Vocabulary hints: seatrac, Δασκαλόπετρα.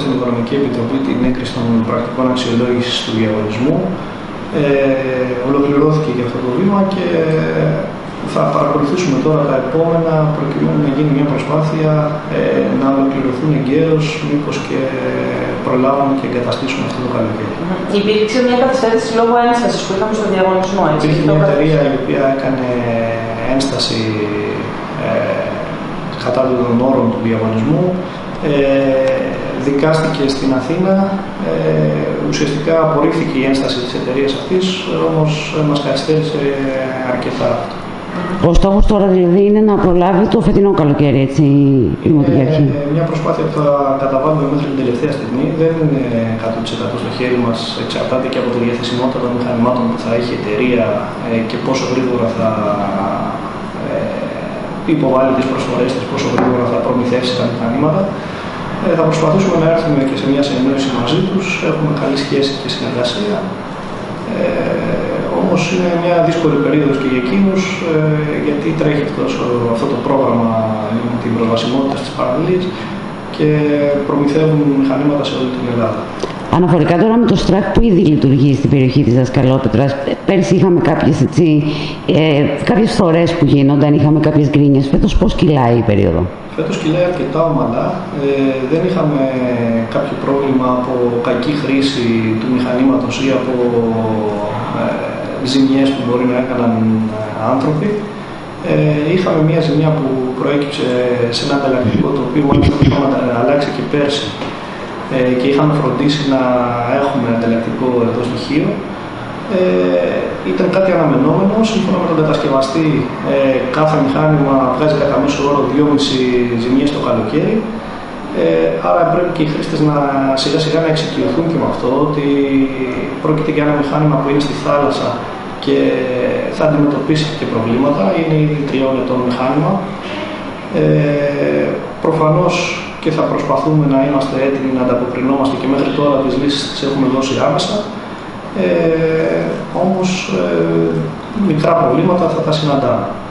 στην Οικονομική Επιτροπή την έγκριση των πρακτικών αξιολόγησης του διαγωνισμού. Ολοκληρώθηκε για αυτό το βήμα και θα παρακολουθήσουμε τώρα τα επόμενα προκειμένου να γίνει μια προσπάθεια να ολοκληρωθούν εγκαίρως, μήπως και προλάβουμε και εγκαταστήσουμε αυτό το καλοκαίρι. Υπήρξε μια καθυστέρηση λόγω ένστασης που είχαμε στον διαγωνισμό, έτσι. Υπήρχε μια εταιρεία η οποία έκανε ένσταση κατά των όρων του διαγωνισμού. Δικάστηκε στην Αθήνα, ουσιαστικά απορρίφθηκε η ένσταση της εταιρείας αυτής, όμως μας καθυστέρησε αρκετά αυτό. Ο στόχος τώρα δηλαδή είναι να προλάβει το φετινό καλοκαίρι, έτσι, η Δημοτική Αρχή. Μια προσπάθεια που θα καταβάλουμε μέχρι την τελευταία στιγμή. Δεν είναι 100% στο χέρι μας, εξαρτάται και από τη διαθεσιμότητα των μηχανημάτων που θα έχει η εταιρεία και πόσο γρήγορα θα υποβάλει τις προσφορές της, πόσο γρήγορα θα προμηθεύσει τα μηχανήματα. Θα προσπαθήσουμε να έρθουμε και σε μια συνεννόηση μαζί τους. Έχουμε καλή σχέση και συνεργασία. Όμως είναι μια δύσκολη περίοδος και για εκείνους, γιατί τρέχει αυτό το πρόγραμμα με την προσβασιμότητα στις παραλίες και προμηθεύουν μηχανήματα σε όλη την Ελλάδα. Αναφορικά τώρα με το seatrac που ήδη λειτουργεί στην περιοχή της Δασκαλόπετρας, πέρσι είχαμε κάποιες φορές που γίνονταν, είχαμε κάποιες γκρίνιες. Φέτος πώς κυλάει η περίοδο? Φέτος κυλάει αρκετά ομαλά. Δεν είχαμε κάποιο πρόβλημα από κακή χρήση του μηχανήματος ή από ζημιές που μπορεί να έκαναν άνθρωποι. Είχαμε μία ζημιά που προέκυψε σε ένα ανταλλακτικό, το οποίο μάλιστα αλλάξει και πέρσι, και είχαμε φροντίσει να έχουμε ανταλλακτικό εδώ στοιχείο. Ήταν κάτι αναμενόμενο. Σύμφωνα με τον κατασκευαστή, κάθε μηχάνημα βγάζει κατά μέσο όρο 2,5 ζημιές το καλοκαίρι. Άρα πρέπει και οι χρήστες να σιγά σιγά να εξοικειωθούν και με αυτό, ότι πρόκειται για ένα μηχάνημα που είναι στη θάλασσα και θα αντιμετωπίσει και προβλήματα. Είναι ήδη 3 ετών μηχάνημα. Προφανώς και θα προσπαθούμε να είμαστε έτοιμοι να ανταποκρινόμαστε και μέχρι τώρα τις λύσεις τις έχουμε δώσει άμεσα. Όμως μικρά προβλήματα θα τα συναντάμε.